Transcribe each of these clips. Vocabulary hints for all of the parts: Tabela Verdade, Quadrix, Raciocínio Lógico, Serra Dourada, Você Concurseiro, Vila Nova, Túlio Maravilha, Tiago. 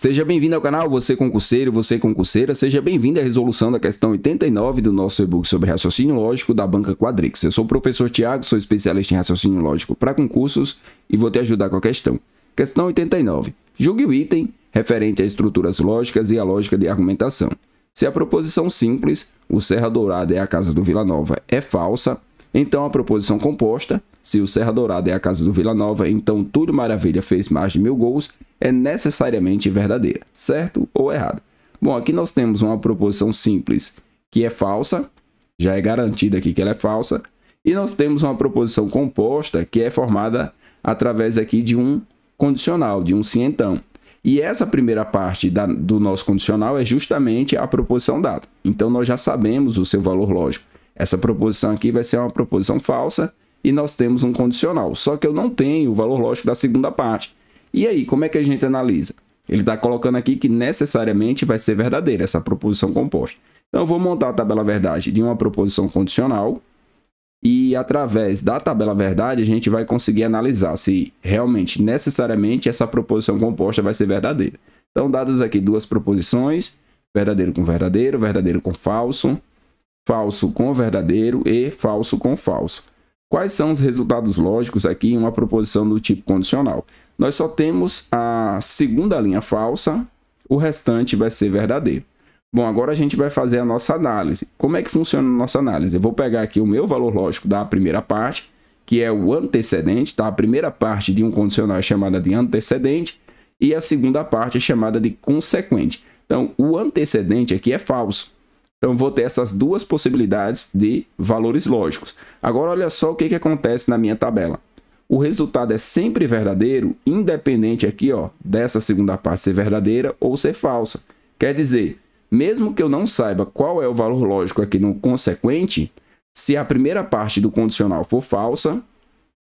Seja bem-vindo ao canal Você Concurseiro, Você Concurseira. Seja bem-vindo à resolução da questão 89 do nosso e-book sobre raciocínio lógico da banca Quadrix. Eu sou o professor Tiago, sou especialista em raciocínio lógico para concursos e vou te ajudar com a questão. Questão 89. Julgue o item referente a estruturas lógicas e a lógica de argumentação. Se a proposição simples, o Serra Dourada é a casa do Vila Nova, é falsa, então a proposição composta, se o Serra Dourada é a casa do Vila Nova, então Túlio Maravilha fez mais de 1000 gols, é necessariamente verdadeira, certo ou errado? Bom, aqui nós temos uma proposição simples que é falsa, já é garantida aqui que ela é falsa, e nós temos uma proposição composta que é formada através aqui de um condicional, de um se então. E essa primeira parte do nosso condicional é justamente a proposição dada. Então nós já sabemos o seu valor lógico. Essa proposição aqui vai ser uma proposição falsa e nós temos um condicional. Só que eu não tenho o valor lógico da segunda parte. E aí, como é que a gente analisa? Ele está colocando aqui que necessariamente vai ser verdadeira essa proposição composta. Então eu vou montar a tabela verdade de uma proposição condicional e através da tabela verdade a gente vai conseguir analisar se realmente, necessariamente, essa proposição composta vai ser verdadeira. Então, dadas aqui duas proposições, verdadeiro com verdadeiro, verdadeiro com falso, falso com verdadeiro e falso com falso. Quais são os resultados lógicos aqui em uma proposição do tipo condicional? Nós só temos a segunda linha falsa, o restante vai ser verdadeiro. Bom, agora a gente vai fazer a nossa análise. Como é que funciona a nossa análise? Eu vou pegar aqui o meu valor lógico da primeira parte, que é o antecedente, tá? A primeira parte de um condicional é chamada de antecedente e a segunda parte é chamada de consequente. Então, o antecedente aqui é falso. Então, vou ter essas duas possibilidades de valores lógicos. Agora, olha só o que acontece na minha tabela. O resultado é sempre verdadeiro, independente aqui, ó, dessa segunda parte ser verdadeira ou ser falsa. Quer dizer, mesmo que eu não saiba qual é o valor lógico aqui no consequente, se a primeira parte do condicional for falsa,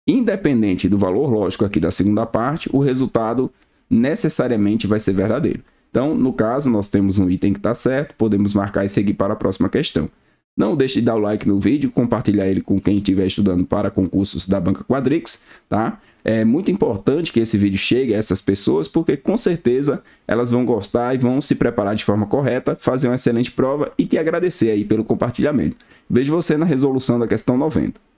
independente do valor lógico aqui da segunda parte, o resultado necessariamente vai ser verdadeiro. Então, no caso, nós temos um item que está certo, podemos marcar e seguir para a próxima questão. Não deixe de dar o like no vídeo, compartilhar ele com quem estiver estudando para concursos da banca Quadrix, tá? É muito importante que esse vídeo chegue a essas pessoas, porque com certeza elas vão gostar e vão se preparar de forma correta, fazer uma excelente prova e te agradecer aí pelo compartilhamento. Vejo você na resolução da questão 90.